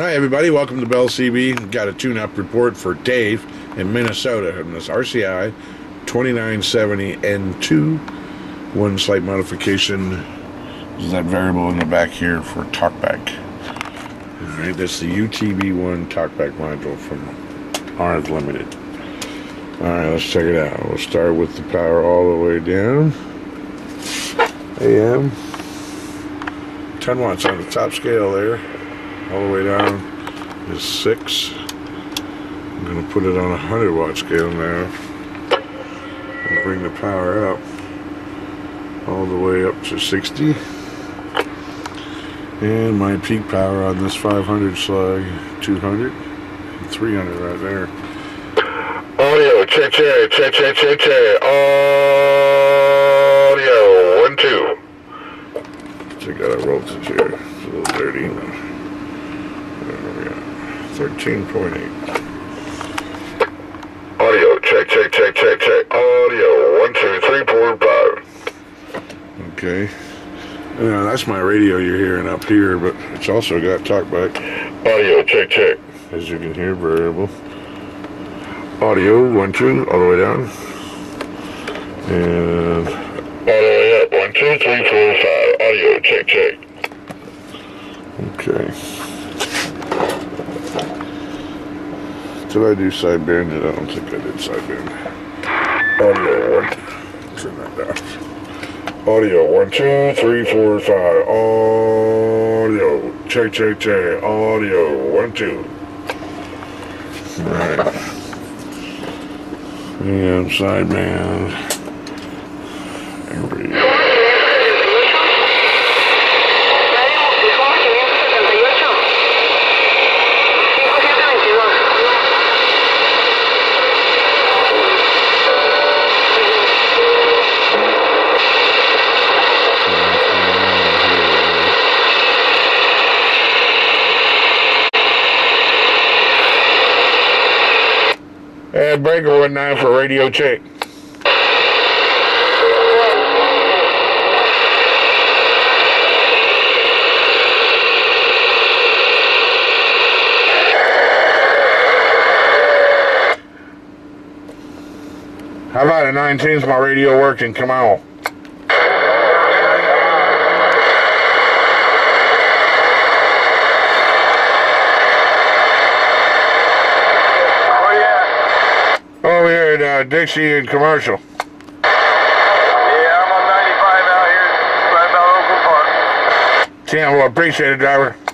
Hi everybody, welcome to Bell CB. Got a tune-up report for Dave in Minnesota on this RCI 2970N2. One slight modification is that variable in the back here for TalkBack. Alright, that's the UTB1 TalkBack module from Arndt Limited. Alright, let's check it out. We'll start with the power all the way down. AM. 10 watts on the top scale there. All the way down is 6. I'm going to put it on a 100 watt scale now and bring the power up all the way up to 60. And my peak power on this 500 slug, 200 and 300 right there. Audio, check. Audio, 1, 2. Check out our voltage here. It's a little dirty. 13.8. Audio, check. Audio, 1, 2, 3, 4, 5. Okay. Now, that's my radio you're hearing up here, but it's also got TalkBack. Audio, check. As you can hear, variable. Audio, 1, 2, all the way down. And all the way up, 1, 2, 3, 4, 5. Audio, check. Okay. Did I do side band? I don't think I did side band. Audio 1, turn that down. Audio 1, 2, 3, 4, 5. Audio, check. Audio 1, 2. Alright. And side band. There we go. Breaker 1-9 for radio check. How about a 19's my radio working? Come on. Dixie and commercial. Yeah, I'm on 95 out here, right about Oakland Park. Well, appreciate it, driver.